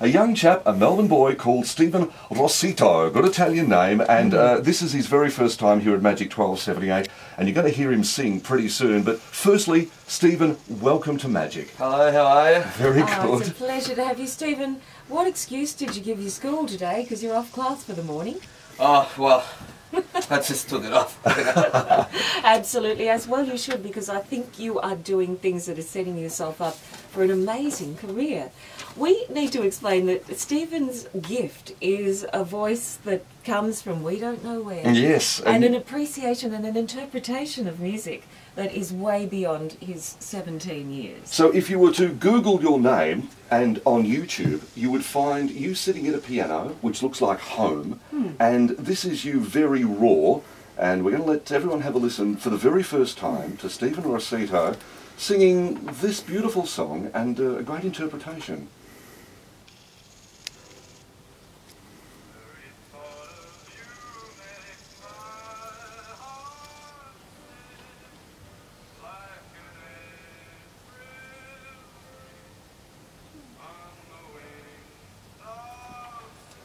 a young chap, a Melbourne boy called Steven Rossitto, good Italian name, and this is his very first time here at Magic 1278, and you're going to hear him sing pretty soon. But firstly, Steven, welcome to Magic. Hello, how are you? Very good. It's a pleasure to have you, Steven. What excuse did you give your school today, because you're off class for the morning? Oh, well, I just took it off. Absolutely, as well you should, because I think you are doing things that are setting yourself up for an amazing career. We need to explain that Steven's gift is a voice that comes from we don't know where. Yes. And an appreciation and an interpretation of music that is way beyond his 17 years. So if you were to Google your name and on YouTube, you would find you sitting at a piano, which looks like home, and this is you very raw, and we're going to let everyone have a listen for the very first time to Steven Rossitto singing this beautiful song and a great interpretation.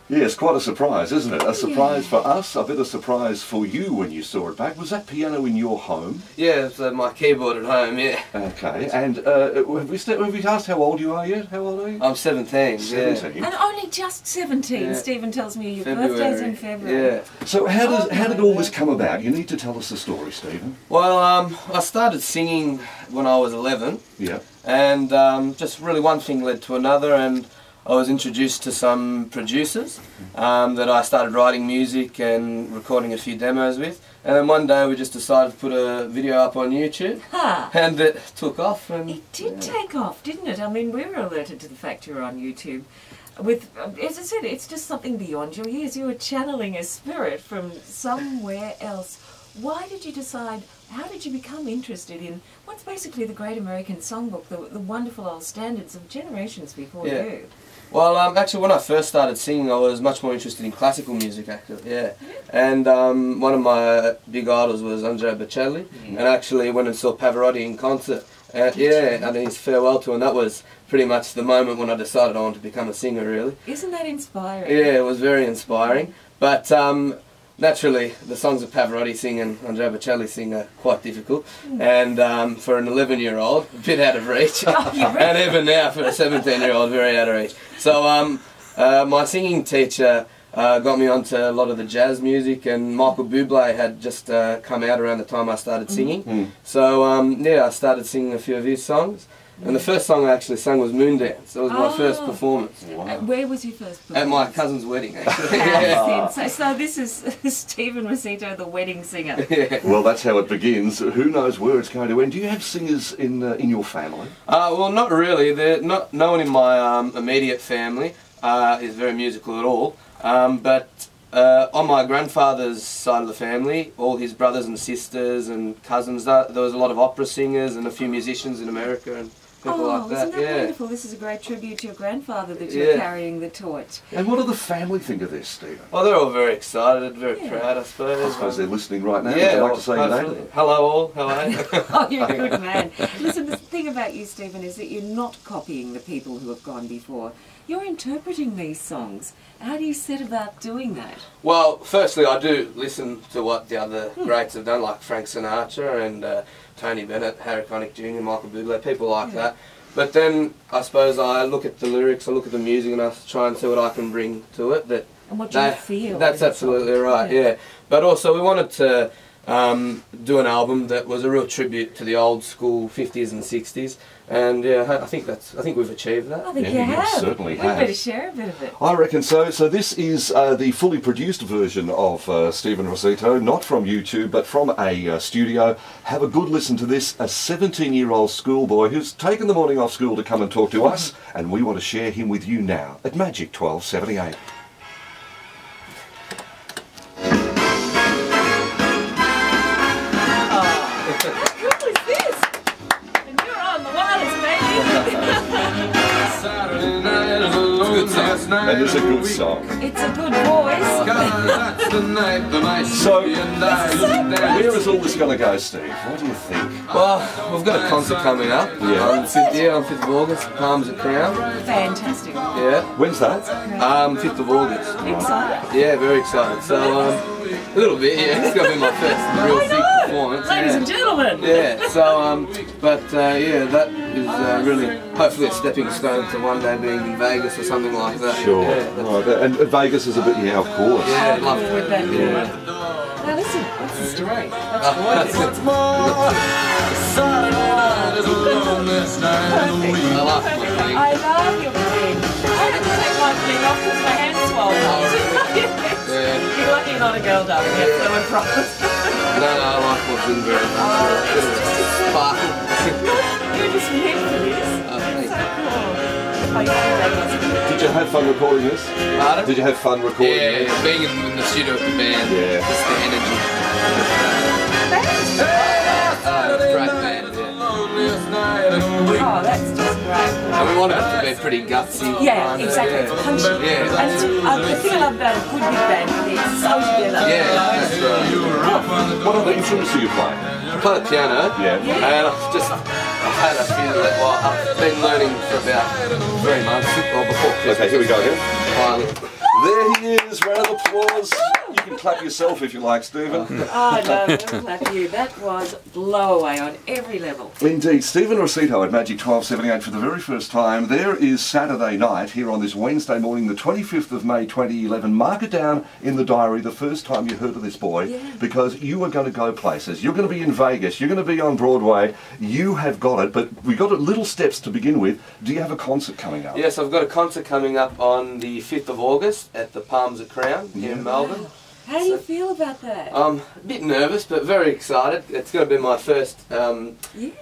Yes, quite a surprise, isn't it? A surprise for us, a bit of surprise for you when you saw it back. Was that piano in your home? Yeah, it's my keyboard at home, yeah. Okay, and have we asked how old you are yet? How old are you? I'm 17. 17? Yeah. And only just 17, yeah. Stephen tells me your birthday's in February. Yeah. So how did all this come about? You need to tell us the story, Stephen. Well, I started singing when I was 11. Yeah. And just really one thing led to another, and I was introduced to some producers that I started writing music and recording a few demos with, and then one day we just decided to put a video up on YouTube, and it took off. And it did take off, didn't it? I mean, we were alerted to the fact you were on YouTube. With, as I said, it's just something beyond your years. You were channeling a spirit from somewhere else. Why did you decide, how did you become interested in what's basically the Great American Songbook, the wonderful old standards of generations before you? Well, actually when I first started singing I was much more interested in classical music, actually, yeah. And one of my big idols was Andrea Bocelli, and I actually went and saw Pavarotti in concert. And his farewell tour, and that was pretty much the moment when I decided I wanted to become a singer, really. Isn't that inspiring? Yeah, it was very inspiring. But naturally, the songs of Pavarotti sing and Andrea Bocelli sing are quite difficult, and for an 11-year-old, a bit out of reach, and even now for a 17-year-old, very out of reach. So my singing teacher got me onto a lot of the jazz music, and Michael Bublé had just come out around the time I started singing. So yeah, I started singing a few of his songs. And the first song I actually sang was Moondance. That was my first performance. Wow. Where was your first performance? At my cousin's wedding, actually. So this is Steven Rossitto, the wedding singer. Well, that's how it begins. Who knows where it's going to end? Do you have singers in your family? Well, not really. No one in my immediate family is very musical at all. On my grandfather's side of the family, all his brothers and sisters and cousins, there was a lot of opera singers and a few musicians in America and people like that. Isn't that wonderful? This is a great tribute to your grandfather that you're carrying the torch. And what do the family think of this, Steven? Well, they're all very excited, very proud, I suppose. I suppose they're listening right now. Yeah, like to say hello all, hello. Oh, you're a good man. Listen, the thing about you, Steven, is that you're not copying the people who have gone before. You're interpreting these songs. How do you set about doing that? Well, firstly, I do listen to what the other greats have done, like Frank Sinatra and Tony Bennett, Harry Connick Jr., Michael Bublé, people like that. But then, I suppose I look at the lyrics, I look at the music, and I try and see what I can bring to it. And what you feel. That's absolutely right, yeah. But also, we wanted to do an album that was a real tribute to the old school 50s and 60s, and yeah, I think we've achieved that. I think you have. Certainly have. We better share a bit of it. I reckon so. So this is the fully produced version of Steven Rossitto, not from YouTube, but from a studio. Have a good listen to this. A 17-year-old schoolboy who's taken the morning off school to come and talk to us, and we want to share him with you now at Magic 1278. good song. That is a good song. It's a good voice. So, where is all this going to go, Steve? What do you think? Well, we've got a concert coming up. Yeah. On 5th of August, Palms at Crown. Fantastic. Yeah. When's that? 5th of August. Excited? Yeah, very excited. So, a little bit, yeah. It's going to be my first real big performance. Ladies and gentlemen. Yeah, so, yeah, that is really, hopefully a stepping stone to one day being in Vegas or something like that. Sure. Yeah, right. And Vegas is a bit, yeah, of course. Yeah, I'd love to. Yeah. Now listen, what's the story? I love your playing. I had to take my fling off because my hand's swollen. You're lucky not a girl, darling. That's no problem. No, I like what's in there. It's just a sparkle. You're just made for this. It's so cool. Did you have fun recording this? Pardon? Did you have fun recording this? Yeah, being in the studio with the band. Yeah. Just the energy. Great band, yeah. Oh, that's just great. And we want it to be pretty gutsy. Yeah, exactly. It's punchy. Yeah. And the thing I love about a good big band is it's so together. Yeah, that's right. What other instruments do you play? I play the piano, and I've had a few that while I've been learning for about 3 months or before Christmas. Okay, here we go again. There he is, round of applause. You can clap yourself if you like, Stephen. Oh no, we'll clap you. That was blow away on every level. Indeed, Steven Rossitto at Magic 1278 for the very first time. There is Saturday night here on this Wednesday morning, the 25th of May 2011. Mark it down in the diary the first time you heard of this boy, because you are going to go places. You're going to be in Vegas. You're going to be on Broadway. You have got it, but we got it little steps to begin with. Do you have a concert coming up? Yes, I've got a concert coming up on the 5th of August. At the Palms at Crown here in Melbourne. How do you feel about that? I'm a bit nervous but very excited. It's going to be my first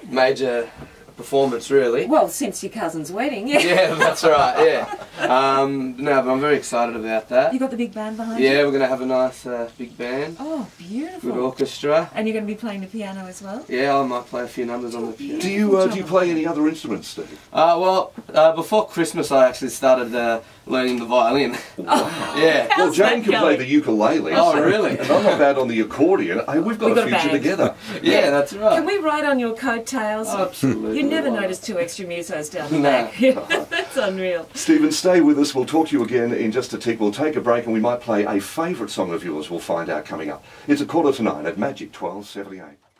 major performance really. Well, since your cousin's wedding. Yeah, that's right, no, but I'm very excited about that. You got the big band behind you? Yeah, we're going to have a nice big band. Oh, beautiful. Good orchestra. And you're going to be playing the piano as well? Yeah, I might play a few numbers on the piano. Do you play any other instruments, Steve? Well, before Christmas I actually started learning the violin. Oh, yeah. Well, Jane can play the ukulele. Oh, really? And I'm not bad on the accordion. Hey, we've got a future together. Yeah, that's right. Can we ride on your coattails? Oh, absolutely. You never notice two extra musos down the back. That's unreal. Stephen, stay with us. We'll talk to you again in just a tick. We'll take a break and we might play a favourite song of yours. We'll find out coming up. It's 8:45 at Magic 1278.